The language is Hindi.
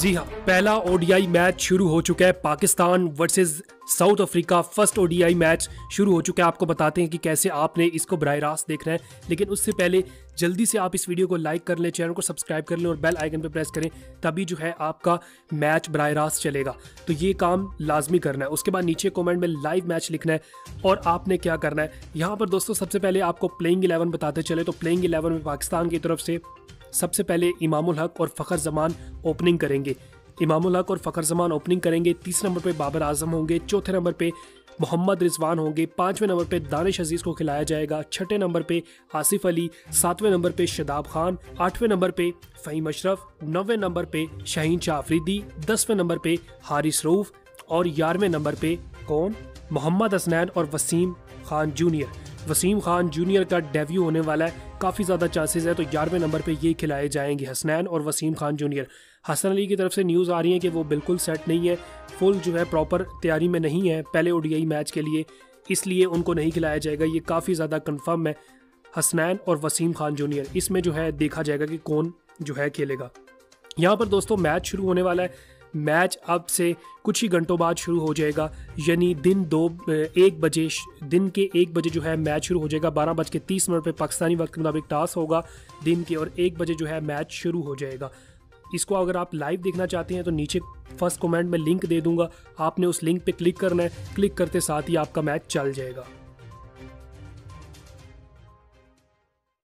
जी हाँ, पहला ओडीआई मैच शुरू हो चुका है। Pakistan versus South Africa first ODI match शुरू हो चुका है। आपको बताते हैं कि कैसे आपने इसको बराह रास्त देखना है, लेकिन उससे पहले जल्दी से आप इस वीडियो को लाइक कर लें, चैनल को सब्सक्राइब कर लें और बेल आइकन पर प्रेस करें, तभी जो है आपका मैच बराह रास्त चलेगा। तो ये काम लाजमी करना है। उसके बाद नीचे कमेंट में लाइव मैच लिखना है और आपने क्या करना है। यहाँ पर दोस्तों सबसे पहले आपको प्लेइंग 11 बताते चले तो प्लेइंग 11 में पाकिस्तान की तरफ से सबसे पहले इमामुल हक और फ़खर ज़मान ओपनिंग करेंगे। इमामुल हक और फ़खर ज़मान ओपनिंग करेंगे। तीसरे नंबर पे बाबर आज़म होंगे, चौथे नंबर पे मोहम्मद रिजवान होंगे, पाँचवें नंबर पे दानिश अजीज़ को खिलाया जाएगा, छठे नंबर पे आसिफ अली, सातवें नंबर पे शदाब खान, आठवें नंबर पे फ़हीम अशरफ, नौवें नंबर पे शाहीन शाह अफरीदी, दसवें नंबर पे हारिस रऊफ और ग्यारहवें नंबर पे कौन मोहम्मद हसनैन और वसीम खान जूनियर। वसीम खान जूनियर का डेब्यू होने वाला है, काफ़ी ज़्यादा चांसेस है, तो 11वें नंबर पे ये खिलाए जाएंगे हसनैन और वसीम खान जूनियर। हसन अली की तरफ से न्यूज़ आ रही है कि वो बिल्कुल सेट नहीं है, फुल जो है प्रॉपर तैयारी में नहीं है पहले ओडीआई मैच के लिए, इसलिए उनको नहीं खिलाया जाएगा। ये काफ़ी ज़्यादा कन्फर्म है हसनैन और वसीम खान जूनियर। इसमें जो है देखा जाएगा कि कौन जो है खेलेगा। यहाँ पर दोस्तों मैच शुरू होने वाला है। मैच अब से कुछ ही घंटों बाद शुरू हो जाएगा, यानी दिन के एक बजे जो है मैच शुरू हो जाएगा। 12:30 पर पाकिस्तानी वक्त के मुताबिक टॉस होगा दिन के, और 1 बजे जो है मैच शुरू हो जाएगा। इसको अगर आप लाइव देखना चाहते हैं तो नीचे फर्स्ट कमेंट में लिंक दे दूंगा, आपने उस लिंक पे क्लिक करना है। क्लिक करते साथ ही आपका मैच चल जाएगा।